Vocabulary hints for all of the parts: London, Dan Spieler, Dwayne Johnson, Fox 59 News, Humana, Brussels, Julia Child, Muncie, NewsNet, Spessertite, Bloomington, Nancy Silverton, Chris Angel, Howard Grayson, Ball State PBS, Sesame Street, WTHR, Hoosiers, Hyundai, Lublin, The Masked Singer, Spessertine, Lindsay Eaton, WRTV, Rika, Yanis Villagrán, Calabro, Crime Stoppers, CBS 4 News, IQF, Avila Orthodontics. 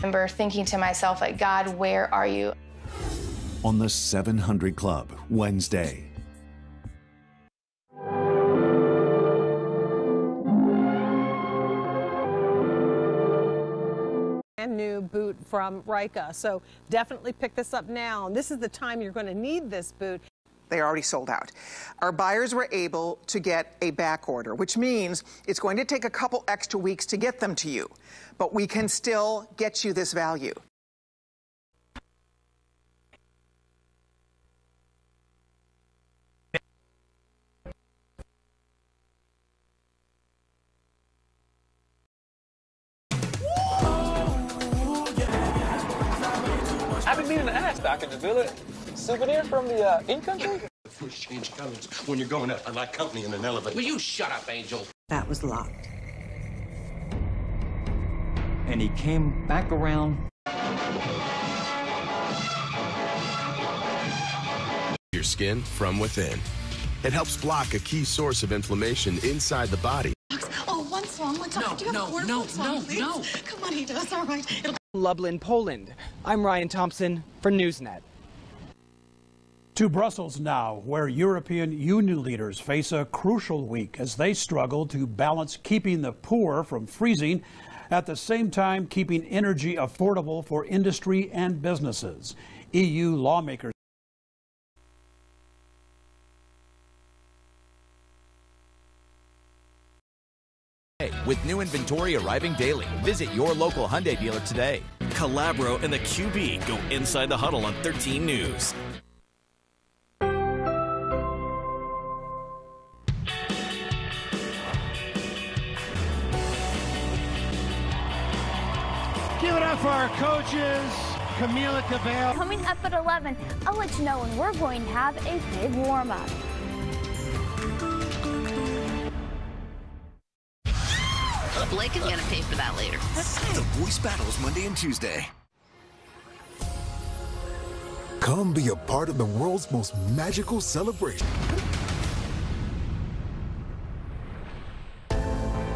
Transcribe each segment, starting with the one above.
remember thinking to myself, like, God, where are you? On the 700 Club, Wednesday. Brand new boot from Rika, so definitely pick this up now. This is the time you're going to need this boot. They already sold out. Our buyers were able to get a back order, which means it's going to take a couple extra weeks to get them to you, but we can still get you this value. I've been meaning to ask, Dr. Davila, souvenir from the in-country? First change colors when you're going out. I like company in an elevator. Will you shut up, Angel? That was locked. And he came back around. Your skin from within. It helps block a key source of inflammation inside the body. Oh, one song, one song. No, do you have no. Come on, he does. All right. It'll Lublin, Poland. I'm Ryan Thompson for NewsNet. To Brussels now, where European Union leaders face a crucial week as they struggle to balance keeping the poor from freezing, at the same time keeping energy affordable for industry and businesses. EU lawmakers with new inventory arriving daily. Visit your local Hyundai dealer today. Calabro and the QB go inside the huddle on 13 News. Give it up for our coaches, Camila Cabello. Coming up at 11, I'll let you know when we're going to have a big warm-up. Blake is going to pay for that later. The Voice battles Monday and Tuesday. Come be a part of the world's most magical celebration.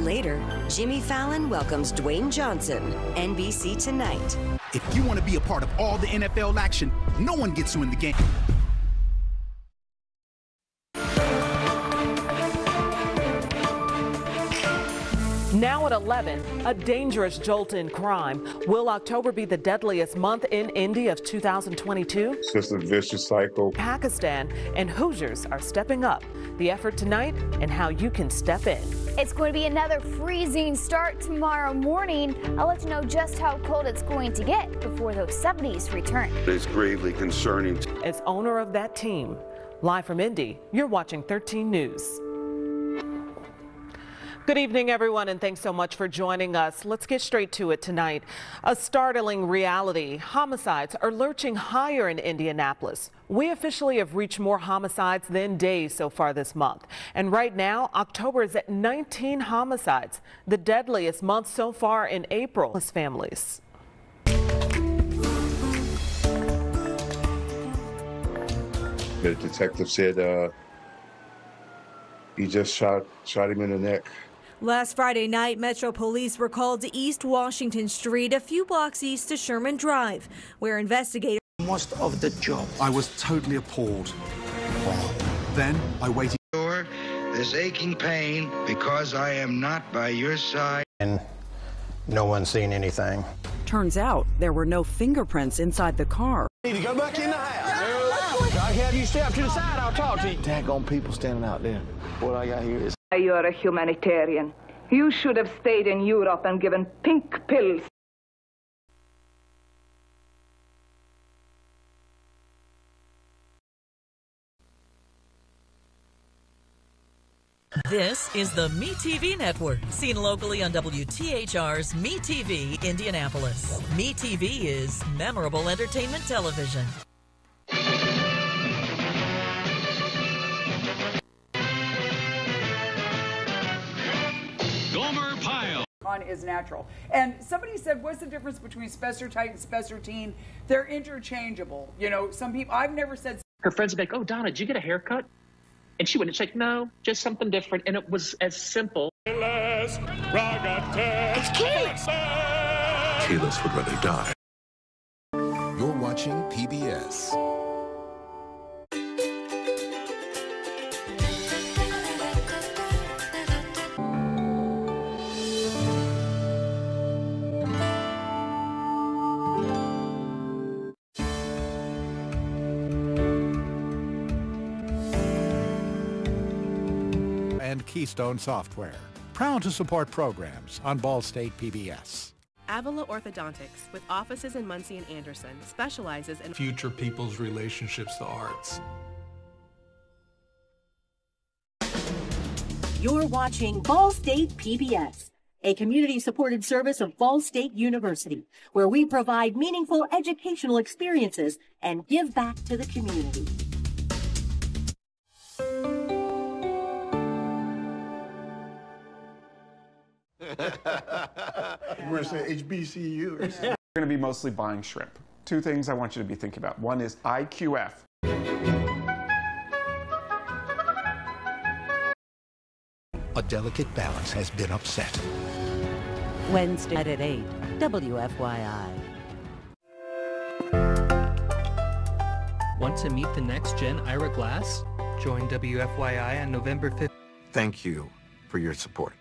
Later, Jimmy Fallon welcomes Dwayne Johnson, NBC Tonight. If you want to be a part of all the NFL action, no one gets you in the game. Now at 11, a dangerous jolt in crime. Will October be the deadliest month in India of 2022? It's just a vicious cycle. Pakistan and Hoosiers are stepping up. The effort tonight and how you can step in. It's going to be another freezing start tomorrow morning. I'll let you know just how cold it's going to get before those 70s return. It's gravely concerning. As owner of that team, live from Indy, you're watching 13 News. Good evening, everyone, and thanks so much for joining us. Let's get straight to it tonight. A startling reality. Homicides are lurching higher in Indianapolis. We officially have reached more homicides than days so far this month. And right now, October is at 19 homicides, the deadliest month so far in April. Plus families. The detective said he just shot him in the neck. Last Friday night, Metro Police were called to East Washington Street, a few blocks east of Sherman Drive, where investigators... Most of the job. I was totally appalled. Then I waited... This aching pain because I am not by your side. And no one's seen anything. Turns out there were no fingerprints inside the car. Need to go back in the house. I have you step to the side, I'll talk to you. Daggone people standing out there. What I got here is... You're a humanitarian. You should have stayed in Europe and given pink pills. This is the MeTV Network, seen locally on WTHR's MeTV Indianapolis. MeTV is memorable entertainment television. Is natural. And somebody said, what's the difference between Spessertite and Spessertine? They're interchangeable. You know, some people, I've never said. Her friends would be like, oh, Donna, did you get a haircut? And she wouldn't. She's like, no, just something different. And it was as simple. It's cute. Kayla's would rather die. You're watching PBS. Keystone Software. Proud to support programs on Ball State PBS. Avila Orthodontics, with offices in Muncie and Anderson, specializes in future people's relationships to arts. You're watching Ball State PBS, a community-supported service of Ball State University, where we provide meaningful educational experiences and give back to the community. We're saying HBCU. We're going to be mostly buying shrimp. Two things I want you to be thinking about. One is IQF. A delicate balance has been upset. Wednesday at 8, WFYI. Want to meet the next gen Ira Glass? Join WFYI on November 5th. Thank you for your support.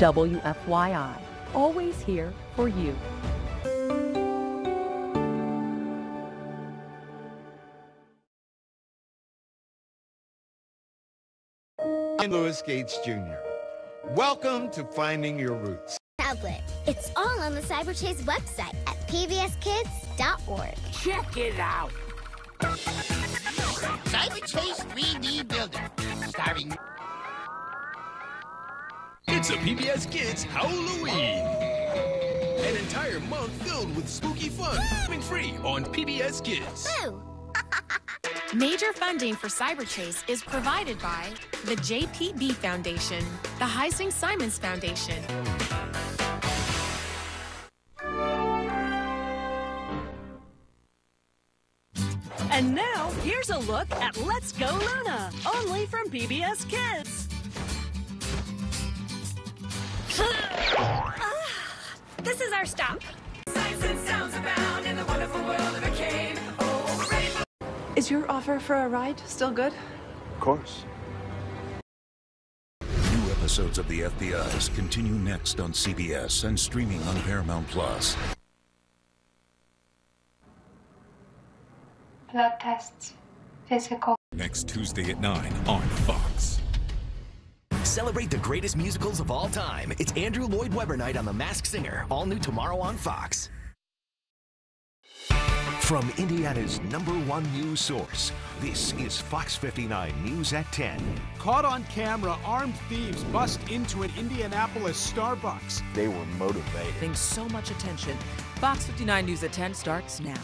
WFYI, always here for you. I'm Louis Gates Jr. Welcome to Finding Your Roots. Tablet. It's all on the Cyberchase website at pbskids.org. Check it out. Cyberchase 3D Builder. Starting... It's a PBS Kids Halloween. An entire month filled with spooky fun. Coming free on PBS Kids. Major funding for Cyberchase is provided by the JPB Foundation, the Heising-Simons Foundation. And now, here's a look at Let's Go Luna, only from PBS Kids. This is our stop. Sights and sounds abound in the wonderful world of a cave. Oh, rainbow. Is your offer for a ride still good? Of course. New episodes of the FBI's continue next on CBS and streaming on Paramount Plus. Blood tests, physical. Next Tuesday at 9 on Fox. Celebrate the greatest musicals of all time. It's Andrew Lloyd Webber Night on The Masked Singer, all new tomorrow on Fox. From Indiana's #1 news source, this is Fox 59 News at 10. Caught on camera, armed thieves bust into an Indianapolis Starbucks. They were motivated. Getting so much attention. Fox 59 News at 10 starts now.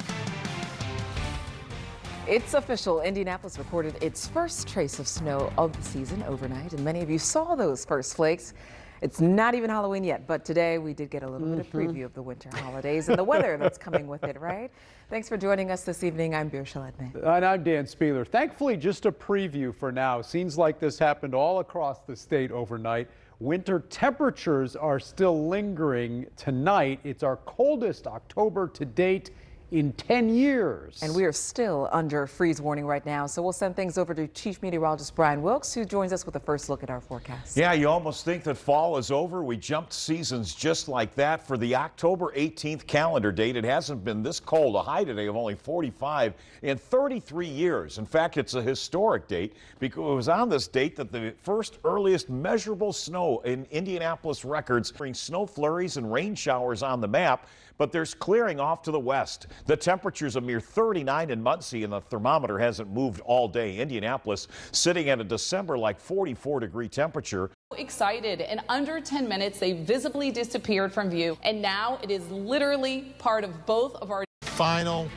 It's official. Indianapolis recorded its first trace of snow of the season overnight, and many of you saw those first flakes. It's not even Halloween yet, but today we did get a little bit of preview of the winter holidays and the weather that's coming with it, right? Thanks for joining us this evening. I'm Bir Shaladme. And I'm Dan Spieler. Thankfully, just a preview for now. Scenes like this happened all across the state overnight. Winter temperatures are still lingering tonight. It's our coldest October to date in 10 years. And we are still under freeze warning right now, so we'll send things over to Chief Meteorologist Brian Wilkes, who joins us with a first look at our forecast. Yeah, you almost think that fall is over. We jumped seasons just like that for the October 18th calendar date. It hasn't been this cold, a high today of only 45 in 33 years. In fact, it's a historic date because it was on this date that the first earliest measurable snow in Indianapolis records brings snow flurries and rain showers on the map, but there's clearing off to the west. The temperature's a mere 39 in Muncie, and the thermometer hasn't moved all day. Indianapolis sitting at a December-like 44-degree temperature. Excited. In under 10 minutes, they visibly disappeared from view, and now it is literally part of both of our final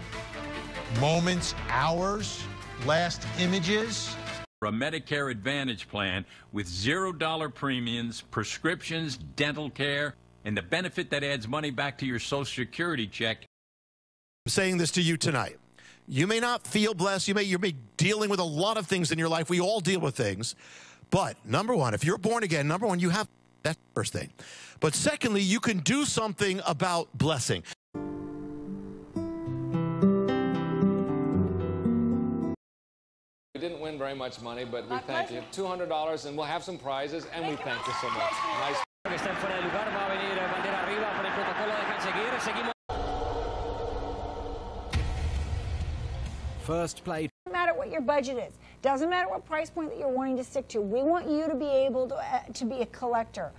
moments, hours, last images. A Medicare Advantage plan with $0 premiums, prescriptions, dental care, and the benefit that adds money back to your Social Security check. I'm saying this to you tonight. You may not feel blessed. You may be dealing with a lot of things in your life. We all deal with things. But number one, if you're born again, number one, you have That's the first thing. But secondly, you can do something about blessing. We didn't win very much money, but we thank you. $200, and we'll have some prizes, and we thank you so much. Nice. First play. Doesn't matter what your budget is. Doesn't matter what price point that you're wanting to stick to. We want you to be able to be a collector.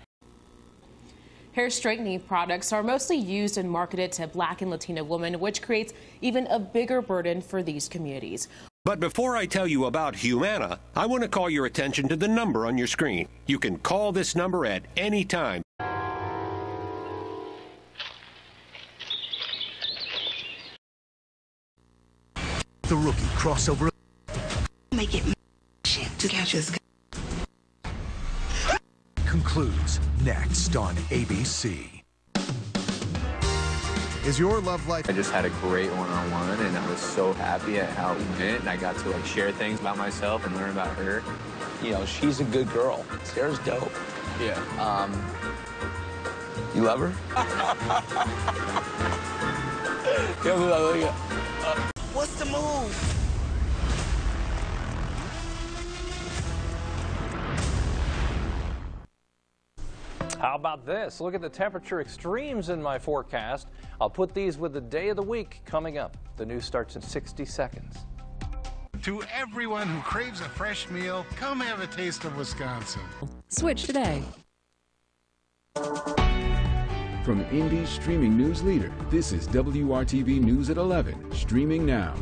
Hair straightening products are mostly used and marketed to Black and Latina women, which creates even a bigger burden for these communities. But before I tell you about Humana, I want to call your attention to the number on your screen. You can call this number at any time. The rookie crossover. Make it shit to catch us. Concludes next on ABC. Is your love life? I just had a great one-on-one, and I was so happy at how it went, and I got to like share things about myself and learn about her. You know, she's a good girl. Sarah's dope. Yeah. You love her? What's the move? How about this? Look at the temperature extremes in my forecast. I'll put these with the day of the week coming up. The news starts in 60 seconds. To everyone who craves a fresh meal, come have a taste of Wisconsin. Switch today. From Indy's streaming news leader, this is WRTV News at 11, streaming now.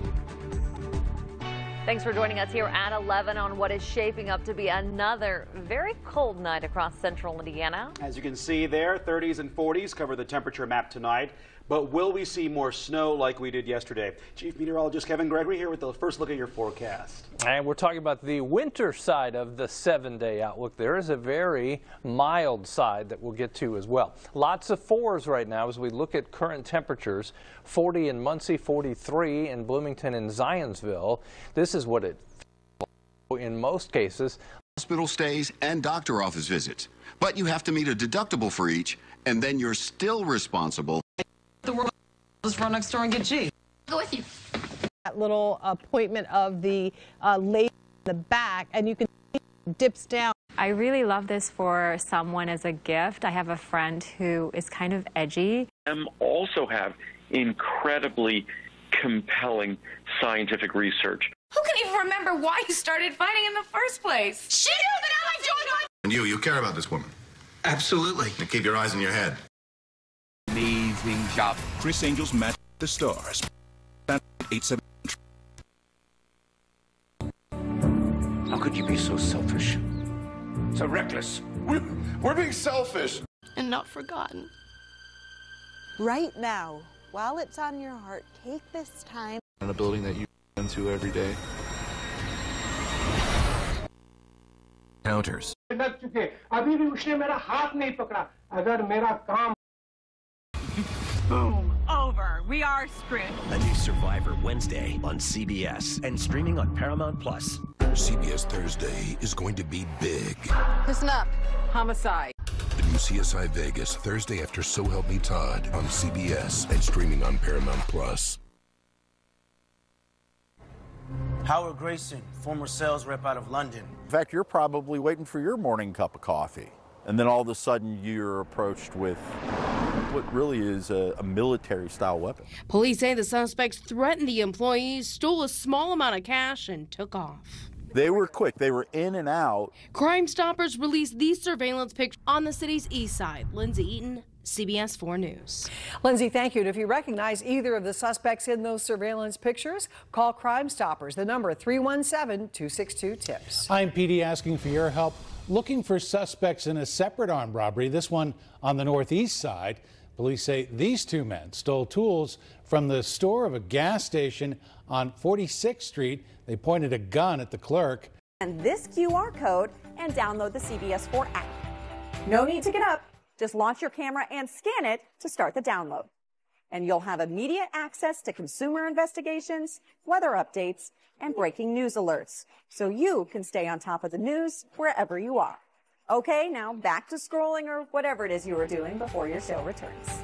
Thanks for joining us here at 11 on what is shaping up to be another very cold night across central Indiana. As you can see there, 30s and 40s cover the temperature map tonight. But will we see more snow like we did yesterday? Chief Meteorologist Kevin Gregory here with the first look at your forecast. And we're talking about the winter side of the seven-day outlook. There is a very mild side that we'll get to as well. Lots of fours right now as we look at current temperatures. 40 in Muncie, 43 in Bloomington and Zionsville. This is what it feels like in most cases. Hospital stays and doctor office visits. But you have to meet a deductible for each, and then you're still responsible. The world, let's run next door and get G. Go with you. That little appointment of the lady in the back, and you can see it dips down. I really love this for someone as a gift. I have a friend who is kind of edgy. Also have incredibly compelling scientific research. Who can even remember why you started fighting in the first place? She knew that I joined my... And you care about this woman. Absolutely. And keep your eyes in your head. Amazing job. Chris Angel's Match the Stars. 8-7. How could you be so selfish? So reckless. We're being selfish. And not forgotten. Right now, while it's on your heart, take this time. In a building that you into every day. Counters. Boom. Over. We are screwed. A new Survivor Wednesday on CBS and streaming on Paramount+. CBS Thursday is going to be big. Listen up. Homicide. The new CSI Vegas Thursday after So Help Me Todd on CBS and streaming on Paramount+. Howard Grayson, former sales rep out of London. In fact, you're probably waiting for your morning cup of coffee. And then all of a sudden you're approached with what really is a military-style weapon. Police say the suspects threatened the employees, stole a small amount of cash, and took off. They were quick. They were in and out. Crime Stoppers released these surveillance pictures on the city's east side. Lindsay Eaton, CBS 4 News. Lindsay, thank you. And if you recognize either of the suspects in those surveillance pictures, call Crime Stoppers. The number 317-262-TIPS. I'm PD asking for your help looking for suspects in a separate armed robbery, this one on the northeast side. Police say these two men stole tools from the store of a gas station on 46th Street. They pointed a gun at the clerk. And this QR code and download the CBS 4 app. No need to get up. Just launch your camera and scan it to start the download. And you'll have immediate access to consumer investigations, weather updates, and breaking news alerts. So you can stay on top of the news wherever you are. Okay, now back to scrolling or whatever it is you were doing before your show returns.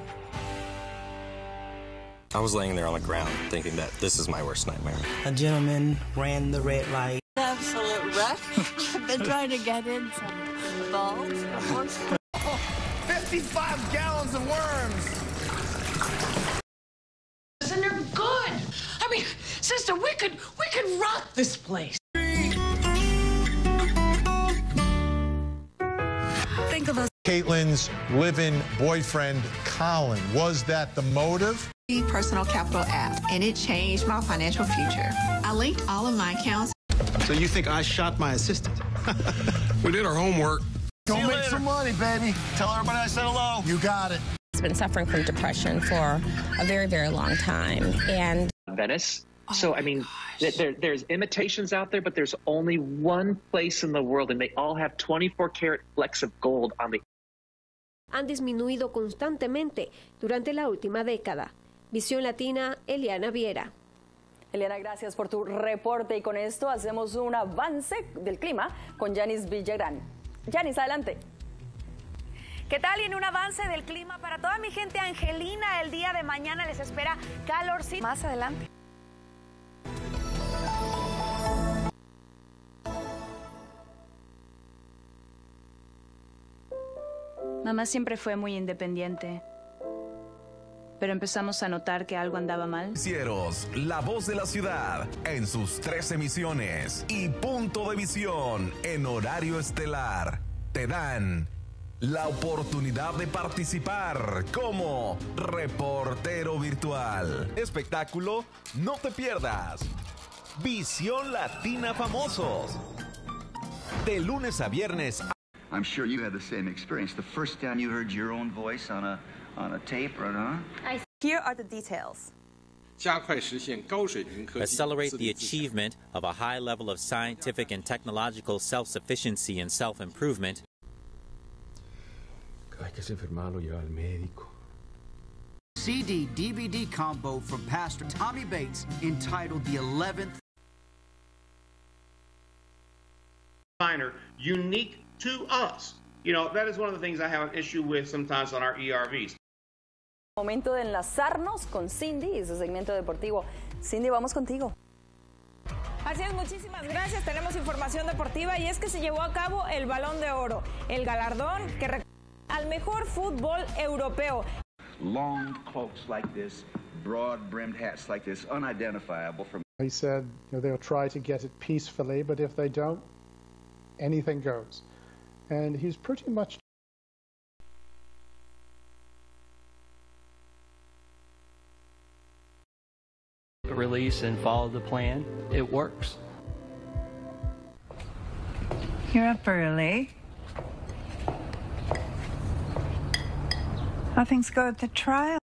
I was laying there on the ground thinking that this is my worst nightmare. A gentleman ran the red light. Absolute wreck. I've been trying to get in some balls. 55 gallons of worms. And they're good. I mean, sister, we could rock this place. Think of us. Caitlin's live-in boyfriend, Colin. Was that the motive? Personal Capital app, and it changed my financial future. I linked all of my accounts. So you think I shot my assistant? We did our homework. Go make later. Some money, baby. Tell everybody I said hello. You got it. He's been suffering from depression for a very, very long time. And Venice. Oh, so, I mean, there's imitations out there, but there's only one place in the world, and they all have 24-karat flecks of gold on the... Han disminuido constantemente durante la última década. Visión Latina, Eliana Viera. Eliana, gracias por tu reporte y con esto hacemos un avance del clima con Yanis Villagrán. Yanis, adelante. ¿Qué tal? Y en un avance del clima para toda mi gente angelina, el día de mañana les espera calorcito. Más adelante. Mamá siempre fue muy independiente. Pero empezamos a notar que algo andaba mal. Cieros, la voz de la ciudad, en sus 3 emisiones y punto de visión en horario estelar, te dan la oportunidad de participar como reportero virtual. Espectáculo, no te pierdas. Visión Latina Famosos. De lunes a viernes. I'm sure you had the same experience. The first time you heard your own voice on a tape, right? Huh? Here are the details. Accelerate the achievement of a high level of scientific and technological self-sufficiency and self-improvement. CD-DVD combo from Pastor Tommy Bates entitled The 11th Minor, unique to us. You know, that is one of the things I have an issue with sometimes on our ERVs. Momento de enlazarnos con Cindy y su segmento deportivo. Cindy, vamos contigo. Así es, muchísimas gracias. Tenemos información deportiva y es que se llevó a cabo el Balón de Oro, el galardón que reconoce al mejor fútbol europeo. Long cloaks like this, broad-brimmed hats like this, unidentifiable from... He said, you know, they'll try to get it peacefully, but if they don't, anything goes. And he's pretty much... Release and follow the plan. It works. You're up early. How things go at the trial?